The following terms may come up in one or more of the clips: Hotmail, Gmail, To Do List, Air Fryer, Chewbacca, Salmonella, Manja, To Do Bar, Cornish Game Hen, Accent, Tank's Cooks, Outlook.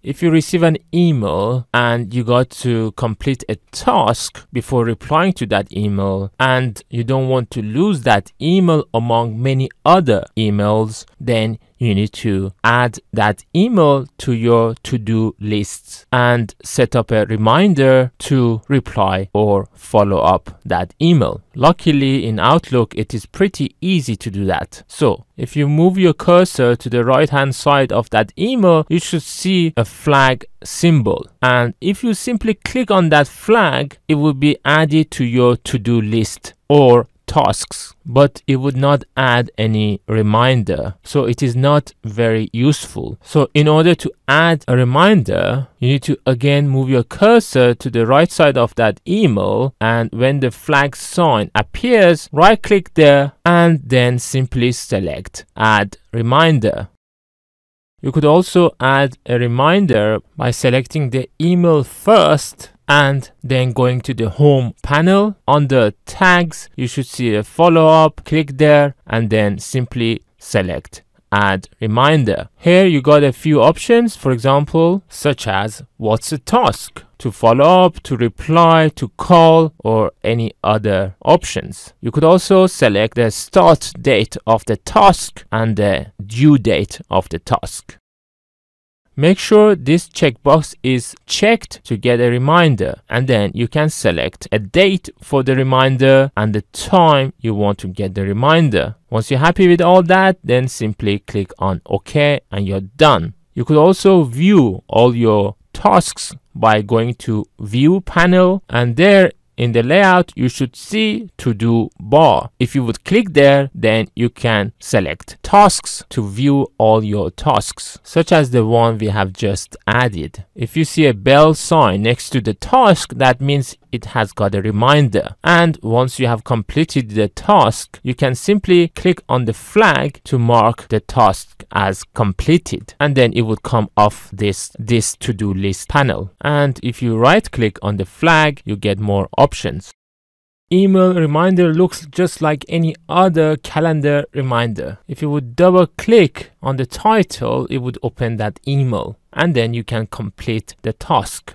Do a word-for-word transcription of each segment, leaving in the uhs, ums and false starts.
If you receive an email and you got to complete a task before replying to that email, and you don't want to lose that email among many other emails, then you need to add that email to your to-do list and set up a reminder to reply or follow up that email. Luckily, in Outlook, it is pretty easy to do that. So if you move your cursor to the right-hand side of that email, you should see a flag symbol. And if you simply click on that flag, it will be added to your to-do list or tasks, but it would not add any reminder, so it is not very useful. So in order to add a reminder, you need to again move your cursor to the right side of that email, and when the flag sign appears, right click there and then simply select add reminder. You could also add a reminder by selecting the email first and then going to the home panel. Under tags, you should see a follow-up. Click there and then simply select add reminder. Here you got a few options, for example, such as what's a task, to follow up, to reply, to call, or any other options. You could also select the start date of the task and the due date of the task. Make sure this checkbox is checked to get a reminder, and then you can select a date for the reminder and the time you want to get the reminder. Once you're happy with all that, then simply click on OK and you're done. You could also view all your tasks by going to View panel, and there in the layout you should see To Do Bar. If you would click there, then you can select tasks to view all your tasks, such as the one we have just added. If you see a bell sign next to the task, that means it has got a reminder. And once you have completed the task, you can simply click on the flag to mark the task as completed, and then it would come off this this to-do list panel. And if you right click on the flag, you get more options Options. Email reminder looks just like any other calendar reminder. If you would double click on the title, it would open that email, and then you can complete the task.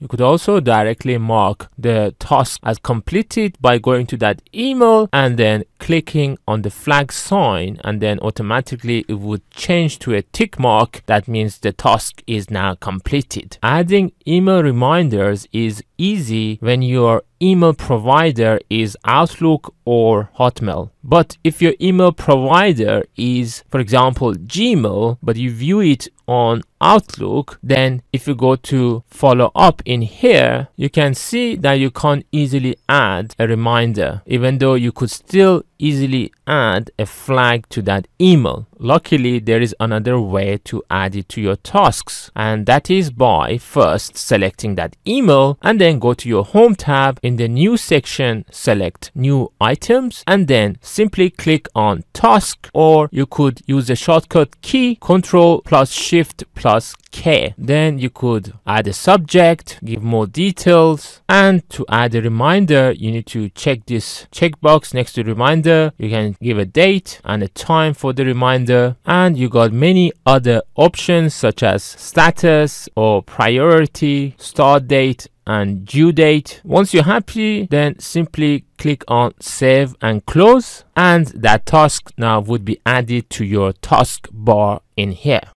You could also directly mark the task as completed by going to that email and then clicking on the flag sign, and then automatically it would change to a tick mark. That means the task is now completed. Adding email reminders is easy when your email provider is Outlook or Hotmail. But if your email provider is, for example, Gmail, but you view it on Outlook, then if you go to follow up in here, you can see that you can't easily add a reminder, even though you could still easily add a flag to that email. Luckily, there is another way to add it to your tasks, and that is by first selecting that email and then go to your home tab. In the new section, select new items and then simply click on task, or you could use the shortcut key control plus shift plus K. Then you could add a subject, give more details, and to add a reminder, you need to check this checkbox next to reminder. You can give a date and a time for the reminder, and you got many other options such as status or priority, start date, and due date. Once you're happy, then simply click on save and close, and that task now would be added to your task bar in here.